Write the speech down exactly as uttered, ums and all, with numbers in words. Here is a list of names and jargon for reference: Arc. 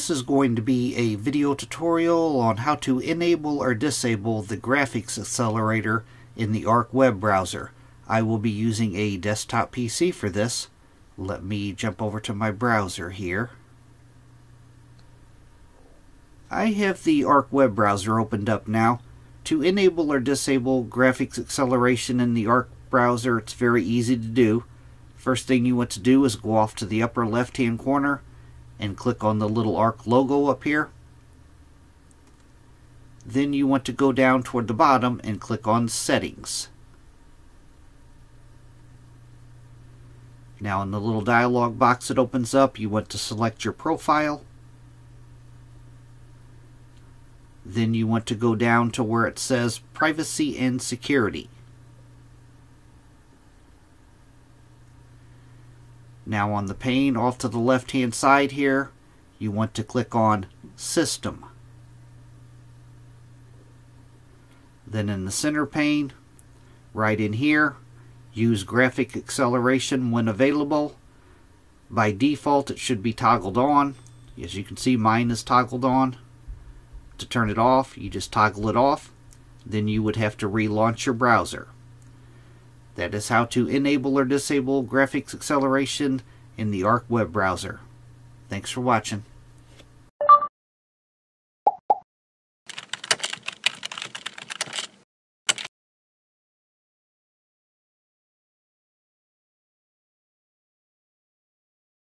This is going to be a video tutorial on how to enable or disable the graphics accelerator in the Arc web browser. I will be using a desktop P C for this. Let me jump over to my browser here. I have the Arc web browser opened up now. To enable or disable graphics acceleration in the Arc browser, it's very easy to do. First thing you want to do is go off to the upper left hand corner and click on the little Arc logo up here. Then you want to go down toward the bottom and click on Settings. Now in the little dialog box that opens up, you want to select your profile. Then you want to go down to where it says Privacy and Security. Now on the pane off to the left hand side here, you want to click on System. Then in the center pane, right in here, use graphic acceleration when available. By default it should be toggled on. As you can see, mine is toggled on. To turn it off, you just toggle it off. Then you would have to relaunch your browser. That is how to enable or disable graphics acceleration in the Arc web browser. Thanks for watching.